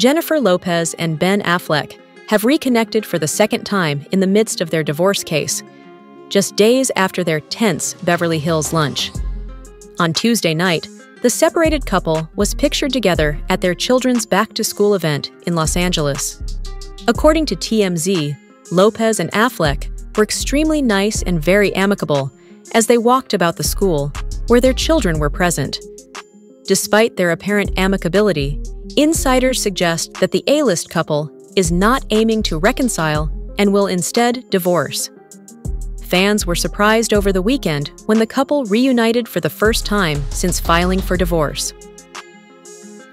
Jennifer Lopez and Ben Affleck have reconnected for the second time in the midst of their divorce case, just days after their tense Beverly Hills lunch. On Tuesday night, the separated couple was pictured together at their children's back-to-school event in Los Angeles. According to TMZ, Lopez and Affleck were extremely nice and very amicable as they walked about the school, where their children were present. Despite their apparent amicability, insiders suggest that the A-list couple is not aiming to reconcile and will instead divorce. Fans were surprised over the weekend when the couple reunited for the first time since filing for divorce.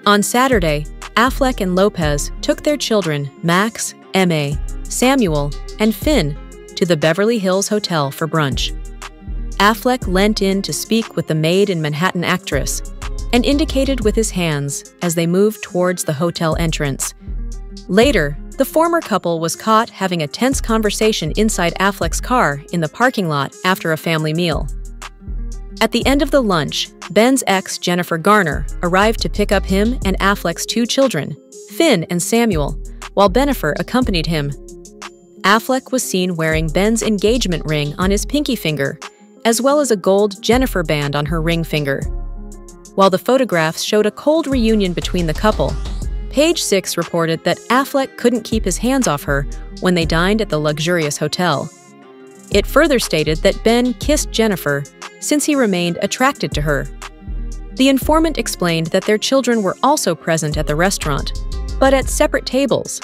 On Saturday, Affleck and Lopez took their children, Max, Emma, Samuel, and Finn, to the Beverly Hills Hotel for brunch. Affleck leant in to speak with the Maid in Manhattan actress and indicated with his hands as they moved towards the hotel entrance. Later, the former couple was caught having a tense conversation inside Affleck's car in the parking lot after a family meal. At the end of the lunch, Ben's ex, Jennifer Garner, arrived to pick up him and Affleck's two children, Finn and Samuel, while Bennifer accompanied him. Affleck was seen wearing Ben's engagement ring on his pinky finger, as well as a gold Jennifer band on her ring finger. While the photographs showed a cold reunion between the couple, Page Six reported that Affleck couldn't keep his hands off her when they dined at the luxurious hotel. It further stated that Ben kissed Jennifer since he remained attracted to her. The informant explained that their children were also present at the restaurant, but at separate tables.